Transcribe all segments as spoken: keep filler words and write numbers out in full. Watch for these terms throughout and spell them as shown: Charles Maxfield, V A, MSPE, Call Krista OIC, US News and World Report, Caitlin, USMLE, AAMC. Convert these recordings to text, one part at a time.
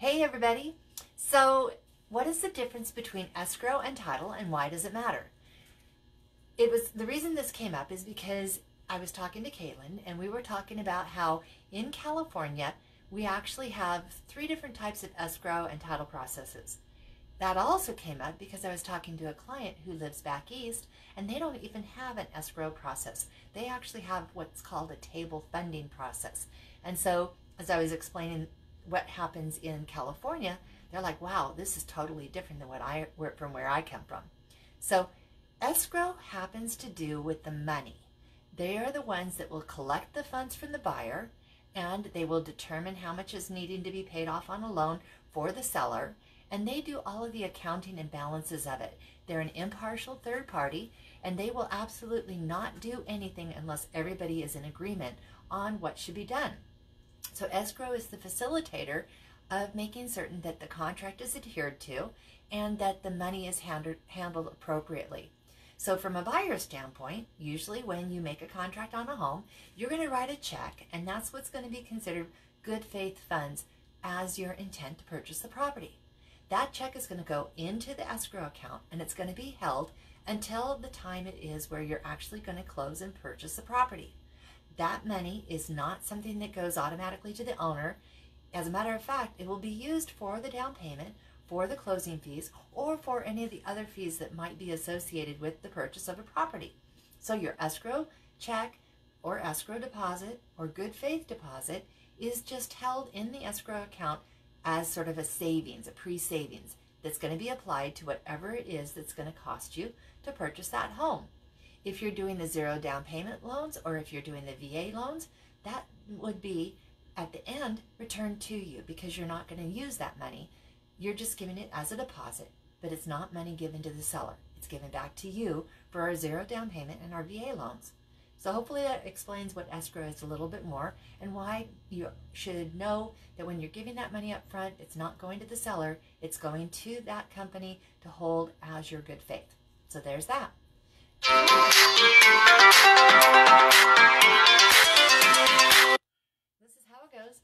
Hey everybody. So what is the difference between escrow and title, and why does it matter? It was the reason this came up is because I was talking to Caitlin and we were talking about how in California we actually have three different types of escrow and title processes. That also came up because I was talking to a client who lives back east, and they don't even have an escrow process. They actually have what's called a table funding process. And so as I was explaining what happens in California, they're like, wow, this is totally different than what I from where I come from. So escrow happens to do with the money. They are the ones that will collect the funds from the buyer, and they will determine how much is needing to be paid off on a loan for the seller, and they do all of the accounting and balances of it. They're an impartial third party, and they will absolutely not do anything unless everybody is in agreement on what should be done. So escrow is the facilitator of making certain that the contract is adhered to and that the money is hand- handled appropriately. So from a buyer's standpoint, usually when you make a contract on a home, you're going to write a check, and that's what's going to be considered good faith funds as your intent to purchase the property. That check is going to go into the escrow account, and it's going to be held until the time it is where you're actually going to close and purchase the property. That money is not something that goes automatically to the owner. As a matter of fact, it will be used for the down payment, for the closing fees, or for any of the other fees that might be associated with the purchase of a property. So your escrow check or escrow deposit or good faith deposit is just held in the escrow account as sort of a savings, a pre-savings, that's going to be applied to whatever it is that's going to cost you to purchase that home. If you're doing the zero down payment loans, or if you're doing the V A loans, that would be at the end returned to you, because you're not going to use that money. You're just giving it as a deposit, but it's not money given to the seller. It's given back to you for our zero down payment and our V A loans. So hopefully that explains what escrow is a little bit more, and why you should know that when you're giving that money up front, it's not going to the seller, it's going to that company to hold as your good faith. So there's that. This is how it goes.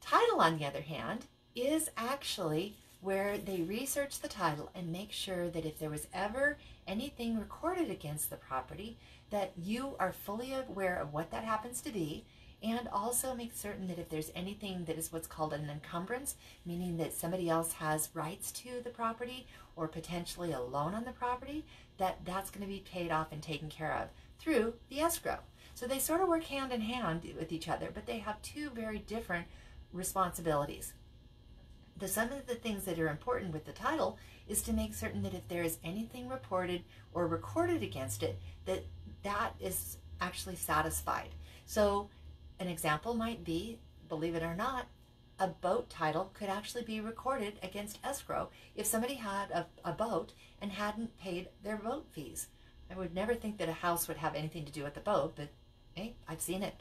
Title, on the other hand, is actually where they research the title and make sure that if there was ever anything recorded against the property, that you are fully aware of what that happens to be, and also make certain that if there's anything that is what's called an encumbrance, meaning that somebody else has rights to the property or potentially a loan on the property, that that's going to be paid off and taken care of through the escrow. So they sort of work hand in hand with each other, but they have two very different responsibilities. The, some of the things that are important with the title is to make certain that if there is anything reported or recorded against it, that that is actually satisfied. So an example might be, believe it or not, a boat title could actually be recorded against escrow if somebody had a, a boat and hadn't paid their boat fees. I would never think that a house would have anything to do with the boat, but hey, I've seen it.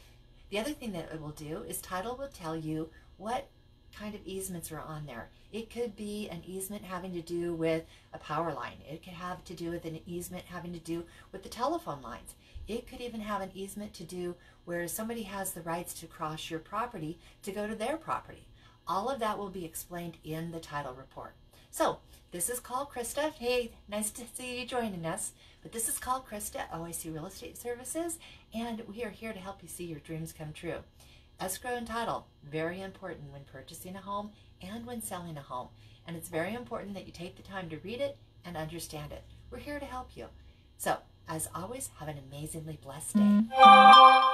The other thing that it will do is title will tell you what kind of easements are on there. It could be an easement having to do with a power line. It could have to do with an easement having to do with the telephone lines. It could even have an easement to do where somebody has the rights to cross your property to go to their property. All of that will be explained in the title report. So this is Call Krista. Hey, nice to see you joining us. But this is Call Krista, O I C Real Estate Services, and we are here to help you see your dreams come true. Escrow and title, very important when purchasing a home and when selling a home. And it's very important that you take the time to read it and understand it. We're here to help you. So, as always, have an amazingly blessed day.